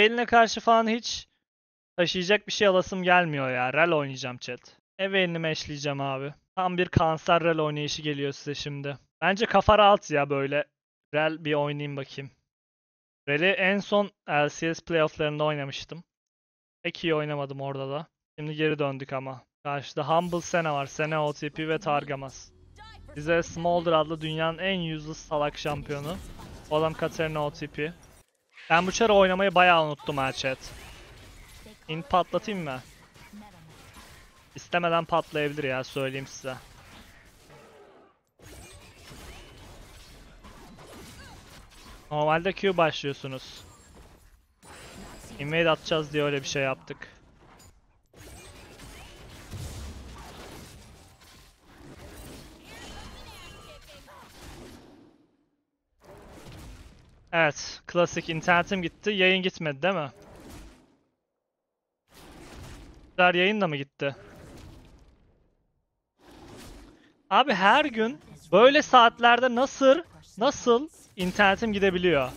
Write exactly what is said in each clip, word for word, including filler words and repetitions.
Evelyn'e karşı falan hiç taşıyacak bir şey alasım gelmiyor ya. Rell oynayacağım chat. Evelyn'i meşleyeceğim abi. Tam bir kanser Rell oynayışı geliyor size şimdi. Bence kafa rahat ya böyle. Rell bir oynayayım bakayım. Rell'i en son L C S playofflarında oynamıştım. Pek iyi oynamadım orada da. Şimdi geri döndük ama. Karşıda Humble Senna var. Senna O T P ve Targamas. Bize Smolder adlı dünyanın en yüzlü salak şampiyonu. O adam Katarina O T P. Ben bu çarı oynamayı bayağı unuttum her chat. İn patlatayım mı? İstemeden patlayabilir ya, söyleyeyim size. Normalde Q başlıyorsunuz. Invade atacağız diye öyle bir şey yaptık. Evet, klasik internetim gitti. Yayın gitmedi değil mi? Her yayın da mı gitti? Abi her gün böyle saatlerde nasıl nasıl internetim gidebiliyor?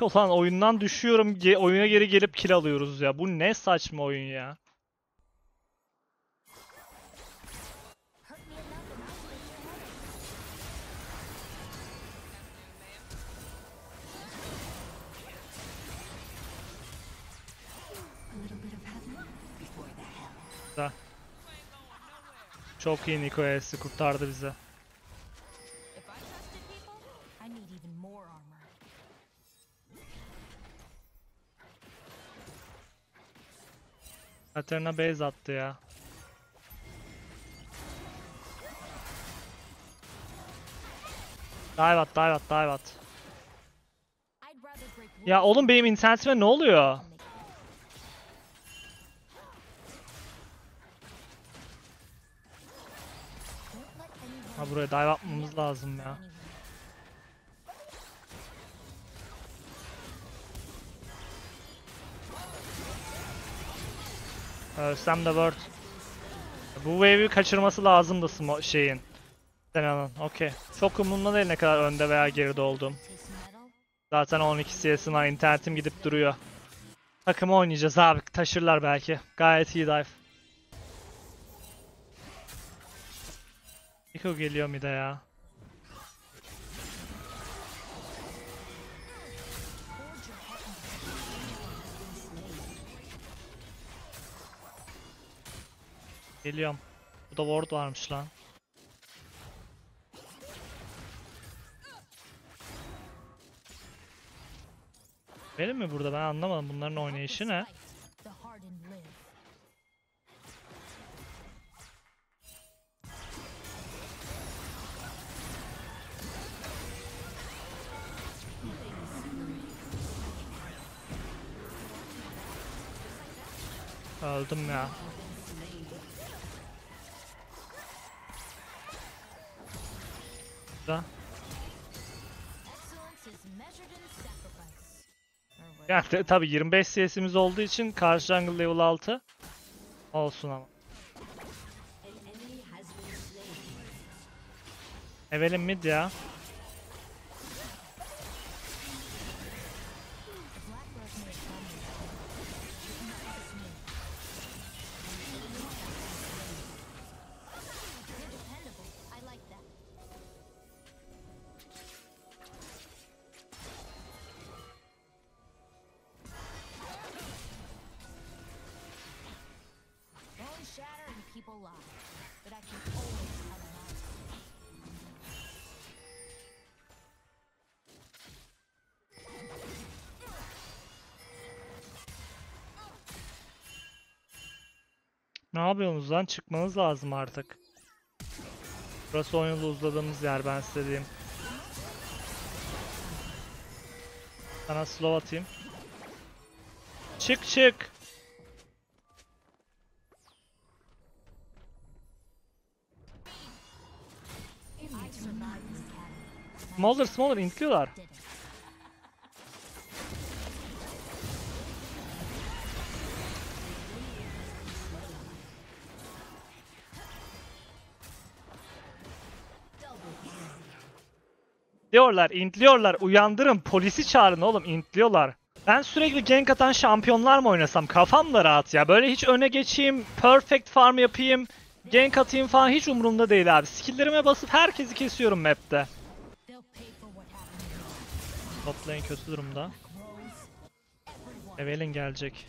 Ulan oyundan düşüyorum, Ge oyuna geri gelip kill alıyoruz ya. Bu ne saçma oyun ya. Da. Çok iyi, Niko E'si kurtardı bizi. Katarina base attı ya. Dive at, dive at, dive at. Ya oğlum benim internetime ne oluyor? Ha, buraya dive atmamız lazım ya. Ölsem de word. Bu wave'i kaçırması lazımdı şeyin. Senna'nın. Okey. Çok umurumda değil ne kadar önde veya geride oldum. Zaten on iki C S'im var. İnternetim gidip duruyor. Takımı oynayacağız abi. Taşırlar belki. Gayet iyi dive. Niko geliyor mid'e ya. Geliyorum. Bu da ward varmış lan. Benim mi burada? Ben anlamadım. Bunların oynayışı ne? Öldüm ya. Yani tabi yirmi beş C S'imiz olduğu için karşı jungle level altı olsun ama. Evelynn mid ya. Ne yapıyorsunuz lan? Çıkmanız lazım artık. Burası oyunu uzladığımız yer, ben size diyeyim. Sana slow atayım. Çık çık. Smolder Smolder intliyorlar. İntliyorlar, intliyorlar. Uyandırın, polisi çağırın oğlum, intliyorlar. Ben sürekli gank atan şampiyonlar mı oynasam? Kafam da rahat ya. Böyle hiç öne geçeyim, perfect farm yapayım, gank atayım falan hiç umurumda değil abi. Skill'lerime basıp herkesi kesiyorum map'te. Top lane kötü durumda. Evelynn gelecek.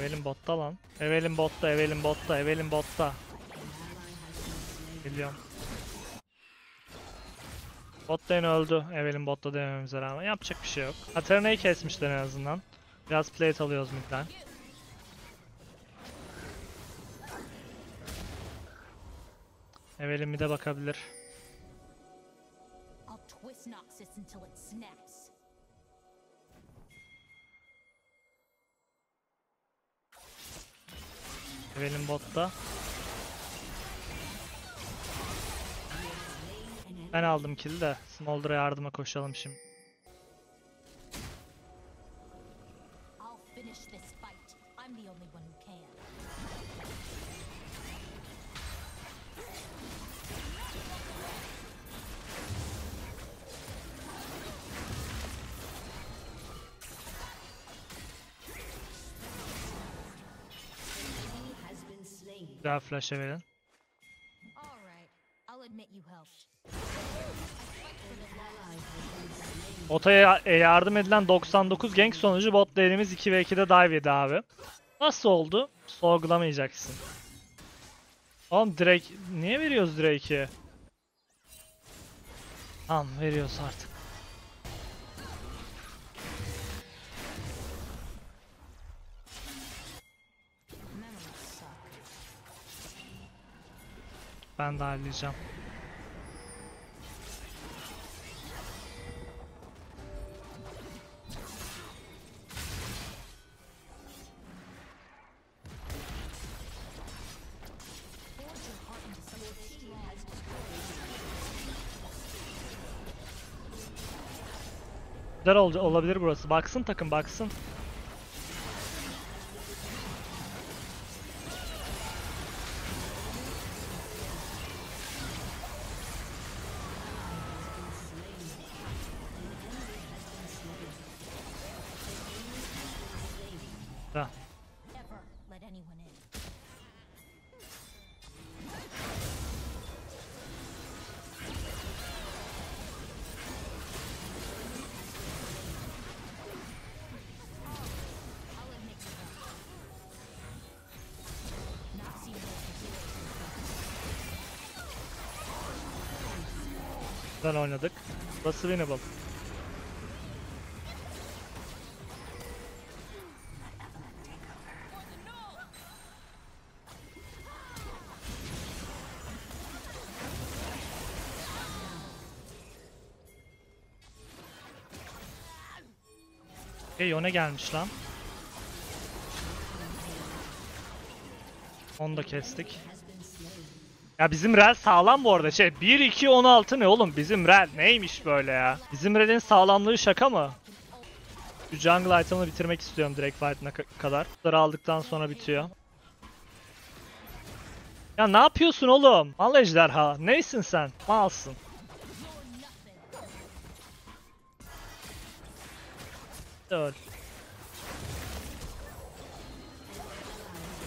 Evelynn botta lan. Evelynn botta, Evelynn botta, Evelynn botta. Biliyorum. Bot lane öldü. Evelynn botta dememize rağmen yapacak bir şey yok. Katarina'yı kesmişler en azından. Biraz plate alıyoruz midden. Evelynn mid'e bakabilir. Evelynn botta. Ben aldım kill'i de Smolder'a yardıma koşalım şimdi. Daha flash'e verin. Bot'a yardım edilen doksan dokuz gank sonucu bot lane'imiz iki ve iki'de dive yedi abi. Nasıl oldu? Sorgulamayacaksın. Oğlum Drake... Niye veriyoruz Drake'i? Tamam veriyoruz artık. Ben de halledeceğim. Güzel ol olabilir burası. Baksın takım, baksın. Da. Ben oynadık. Burası winnable. Hey, Yone gelmiş lan. Onu da kestik. Ya bizim Rell sağlam bu arada. Şey bir iki on altı ne oğlum? Bizim Rell neymiş böyle ya? Bizim Rell'in sağlamlığı şaka mı? Şu jungle item'ını bitirmek istiyorum direkt fight'ına kadar. Bunları aldıktan sonra bitiyor. Ya ne yapıyorsun oğlum? Mal ejderha. Neysin sen? Malsın. Bir de öl.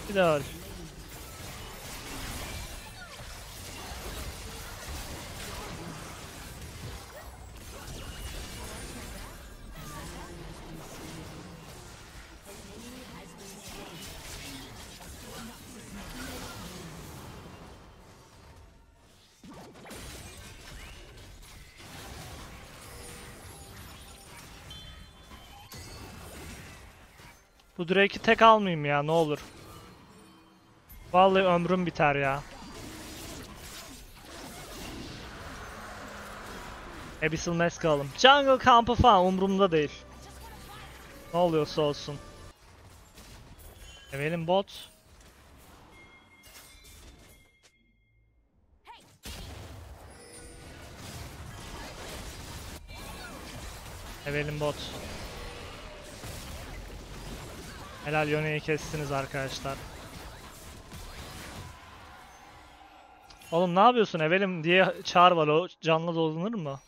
Bir de öl. Bu Drake'i tek almayayım ya, ne olur. Vallahi ömrüm biter ya. Abyssal Mask alalım. Jungle kampı falan umurumda değil. Ne oluyorsa olsun. Evelynn bot. Evelynn bot. Helal, Yone'yi kestiniz arkadaşlar. Oğlum ne yapıyorsun Evelynn diye çağır var, o canlı dolanır mı?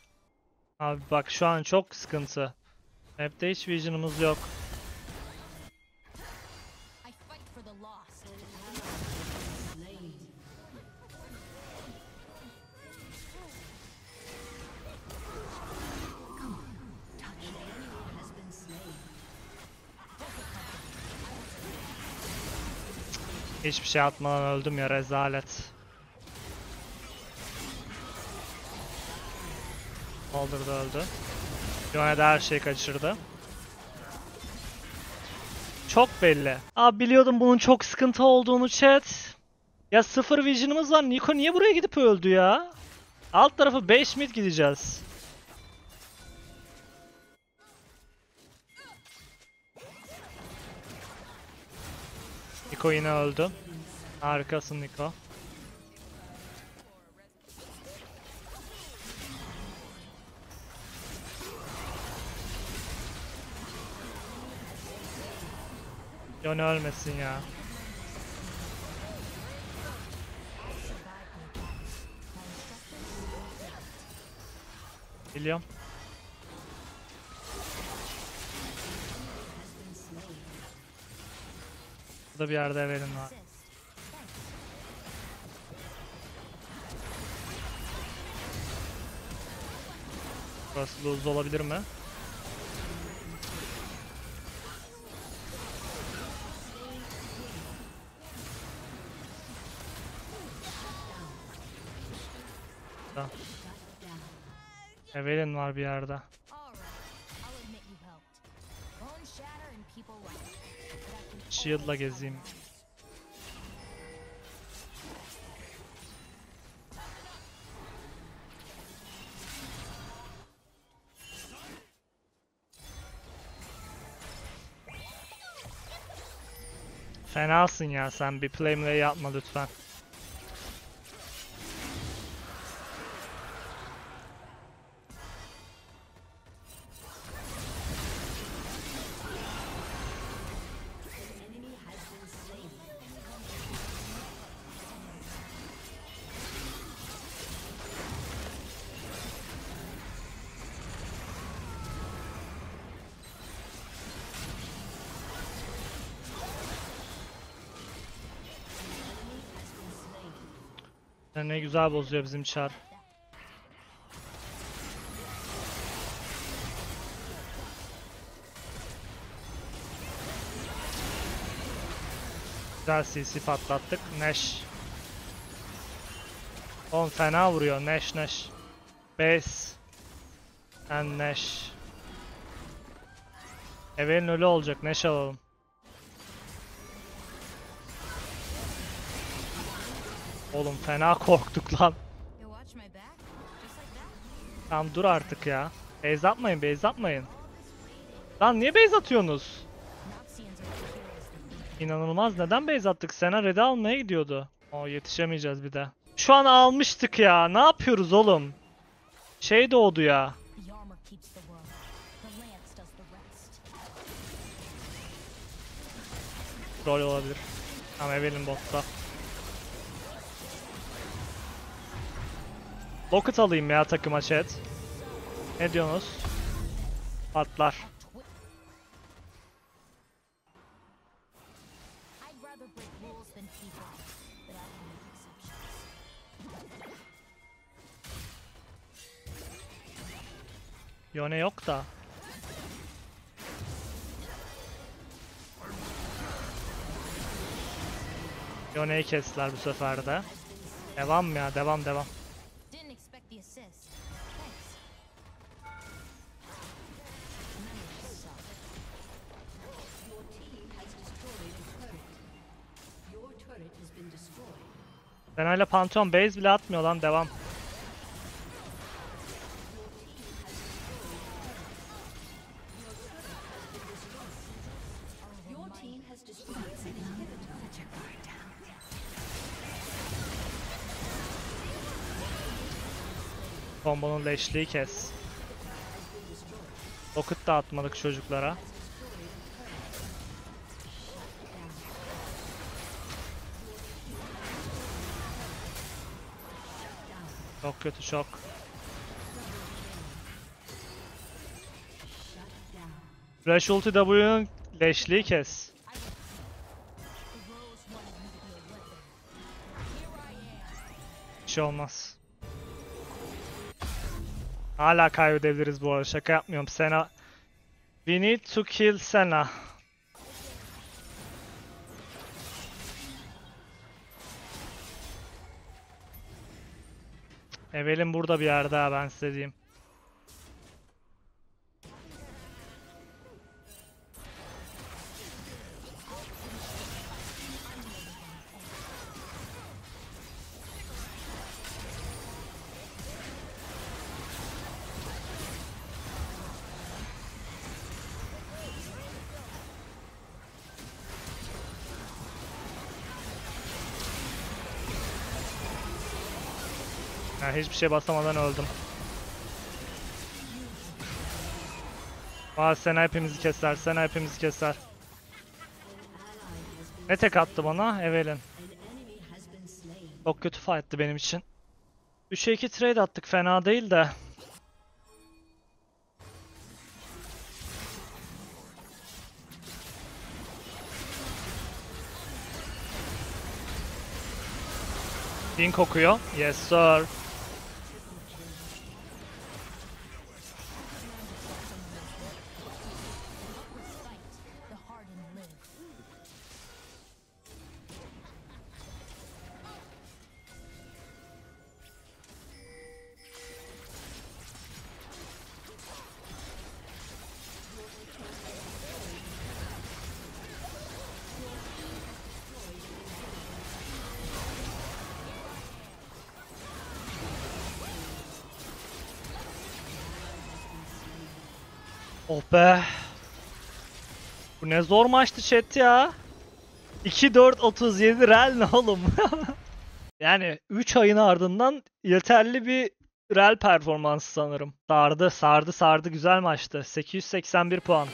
Abi bak şu an çok sıkıntı. Map'te hiç vision'ımız yok. Hiçbir şey atmadan öldüm ya, rezalet. Smolder da öldü. Yone de her şeyi kaçırdı. Çok belli. Abi biliyordum bunun çok sıkıntı olduğunu chat. Ya sıfır vision'ımız var. Niko niye buraya gidip öldü ya? Alt tarafı beş mid gideceğiz. Niko yine öldü. Harikasın Niko. Yone ölmesin ya. Biliyorum. Burada bir yerde Evelynn var. Burası lose'da olabilir mi? Evelynn var bir yerde. Shield'la gezeyim. Fenasın ya sen, bir play play yapma lütfen. Ne güzel bozuyor bizim çar. Güzel C C patlattık. Nash. Oğlum fena vuruyor. Nash Nash. Base. And Nash. Evelynn ölü olacak. Nash alalım. Oğlum fena korktuk lan. Tamam dur artık ya. Base atmayın, base atmayın. Lan niye base atıyorsunuz? İnanılmaz, neden base attık? Senna red'i almaya gidiyordu. Oo, yetişemeyeceğiz bir de. Şu an almıştık ya. Ne yapıyoruz oğlum? Şey doğdu ya. Rol olabilir. Tamam Evelynn botta. Locket alayım ya takıma chat. Ne diyorsunuz? Patlar. Yone yok da. Yone'yi kestiler bu sefer de. Devam ya, devam devam. Ben öyle Pantheon base bile atmıyor lan, devam. Kombonun leşliği kes. Pocket da atmadık çocuklara. Çok kötü, çok. Flash ulti W'nun leşliği kes. Bir şey olmaz. Hala kaybedebiliriz bu arada, şaka yapmıyorum. Senna. We need to kill Senna. Evelynn burada bir yerde ha, ben size diyeyim. Hiçbir şey basamadan öldüm. Aa, Senna hepimizi keser, Senna hepimizi keser. Ne tek attı bana Evelynn. Çok kötü fight'tı benim için. üçe iki trade attık, fena değil de. Din kokuyor. Yes sir. Oh be. Bu ne zor maçtı chat ya. iki dört otuz yedi Rell ne oğlum? Yani üç ayın ardından yeterli bir Rell performansı sanırım. Sardı sardı sardı, güzel maçtı. sekiz yüz seksen bir puan.